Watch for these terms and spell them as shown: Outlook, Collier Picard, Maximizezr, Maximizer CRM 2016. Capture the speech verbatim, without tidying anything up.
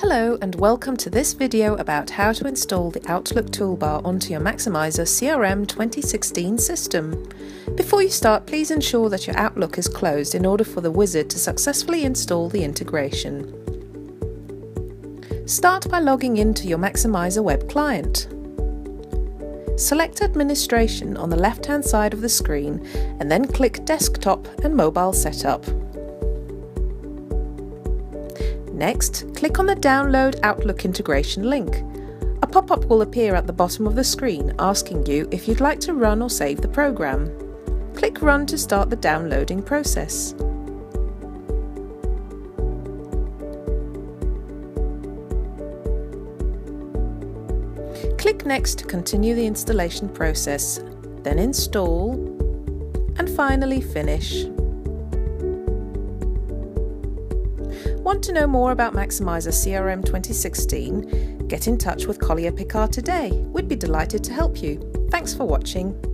Hello and welcome to this video about how to install the Outlook toolbar onto your Maximizer C R M twenty sixteen system. Before you start, please ensure that your Outlook is closed in order for the wizard to successfully install the integration. Start by logging into your Maximizer web client. Select Administration on the left-hand side of the screen and then click Desktop and Mobile Setup. Next, click on the Download Outlook Integration link. A pop-up will appear at the bottom of the screen asking you if you'd like to run or save the program. Click Run to start the downloading process. Click Next to continue the installation process, then Install, and finally Finish. Want to know more about Maximizer C R M twenty sixteen? Get in touch with Collier Picard today. We'd be delighted to help you. Thanks for watching.